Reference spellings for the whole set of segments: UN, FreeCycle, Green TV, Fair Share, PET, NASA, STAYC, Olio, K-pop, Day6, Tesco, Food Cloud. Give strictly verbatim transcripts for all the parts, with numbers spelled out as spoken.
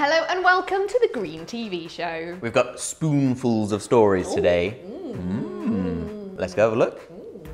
Hello and welcome to the Green T V show. We've got spoonfuls of stories Ooh. Today. Mm. Mm. Let's go have a look. Mm.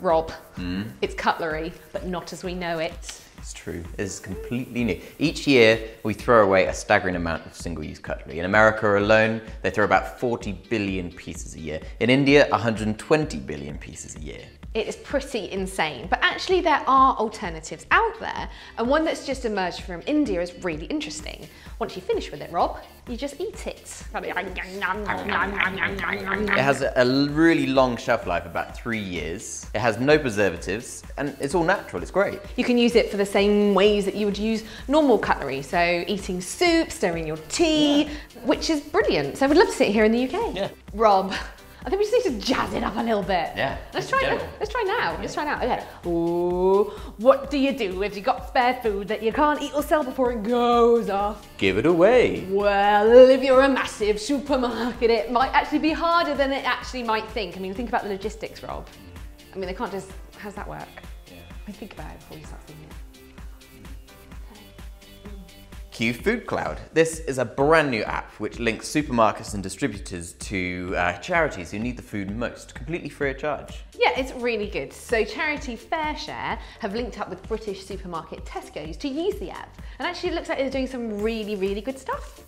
Rob, mm. it's cutlery, but not as we know it. It's true, it's completely new. Each year, we throw away a staggering amount of single-use cutlery. In America alone, they throw about forty billion pieces a year. In India, one hundred twenty billion pieces a year. It is pretty insane, but actually there are alternatives out there, and one that's just emerged from India is really interesting. Once you finish with it, Rob, you just eat it. It has a really long shelf life, about three years. It has no preservatives, and it's all natural, it's great. You can use it for the same ways that you would use normal cutlery, so eating soup, stirring your tea, yeah. which is brilliant. So I would love to sit here in the U K. Yeah. Rob. I think we just need to jazz it up a little bit. Yeah. Let's try now. Let's try now. Let's try now. Okay. Ooh, what do you do if you got spare food that you can't eat or sell before it goes off? Give it away. Well, if you're a massive supermarket, it might actually be harder than it actually might think. I mean, think about the logistics, Rob. I mean, they can't just, how's that work? Yeah. I mean, think about it before you start thinking. Cue Food Cloud. This is a brand new app which links supermarkets and distributors to uh, charities who need the food most, completely free of charge. Yeah, it's really good. So charity Fair Share have linked up with British supermarket Tesco's to use the app. And actually it looks like they're doing some really, really good stuff.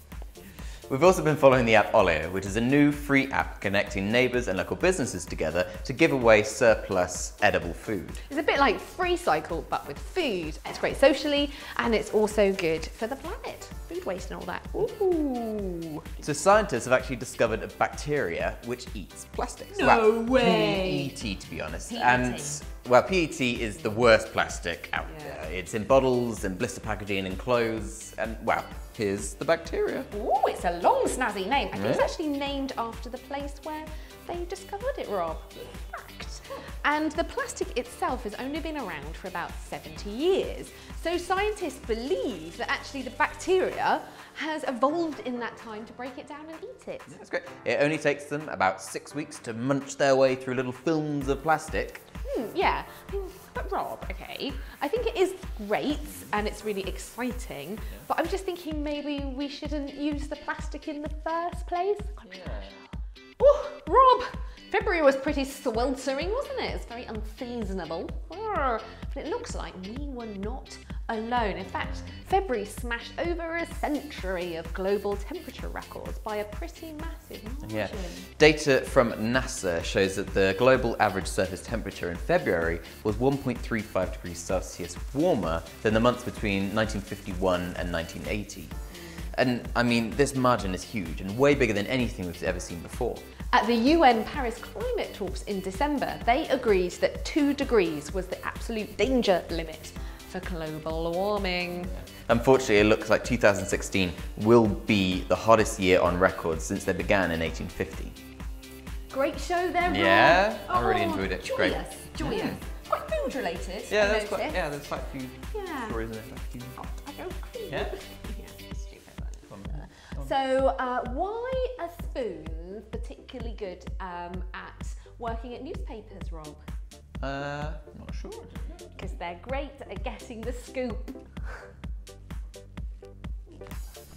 We've also been following the app Olio, which is a new free app connecting neighbours and local businesses together to give away surplus edible food. It's a bit like FreeCycle, but with food. It's great socially, and it's also good for the planet. Food waste and all that. Ooh. So scientists have actually discovered a bacteria which eats plastics. No well, way! P E T, to be honest. P E T. And well, P E T is the worst plastic out yeah. there. It's in bottles and blister packaging and clothes, and well, here's the bacteria. Ooh, it's a long snazzy name. I think yeah. it's actually named after the place where they discovered it, Rob. Fact. And the plastic itself has only been around for about seventy years. So scientists believe that actually the bacteria has evolved in that time to break it down and eat it. Yeah, that's great. It only takes them about six weeks to munch their way through little films of plastic. Hmm, yeah. But Rob, okay, I think it is great and it's really exciting, yeah. but I'm just thinking maybe we shouldn't use the plastic in the first place. Yeah. Oh, Rob, February was pretty sweltering, wasn't it? It's very unseasonable. But it looks like we were not alone. In fact, February smashed over a century of global temperature records by a pretty massive margin. Yeah. Data from NASA shows that the global average surface temperature in February was one point three five degrees Celsius warmer than the months between nineteen fifty-one and nineteen eighty. And I mean, this margin is huge and way bigger than anything we've ever seen before. At the U N Paris climate talks in December, they agreed that two degrees was the absolute danger limit for global warming. Unfortunately, it looks like two thousand sixteen will be the hottest year on record since they began in eighteen fifty. Great show there, Rob. Yeah, oh, I really enjoyed it. Joyous, Great. joyous. Yeah. Quite food related. Yeah, that's quite, yeah there's quite a few yeah. stories in there. Few... Oh, I go crazy. Yeah. So uh, why are spoons particularly good um, at working at newspapers, Rob? Uh, not sure. Because they're great at getting the scoop.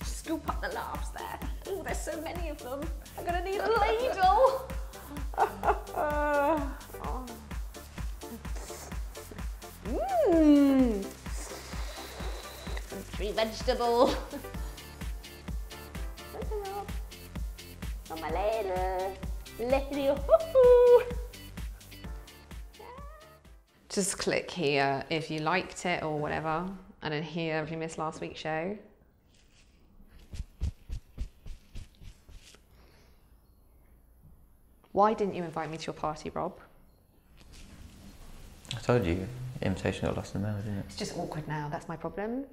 Scoop up the laughs there. Ooh, there's so many of them. I'm gonna need a ladle. oh. Mmm. Free vegetable. Come later, later. Just click here if you liked it or whatever, and then here if you missed last week's show. Why didn't you invite me to your party, Rob? I told you, invitation got lost in the mail, didn't it? It's just awkward now. That's my problem.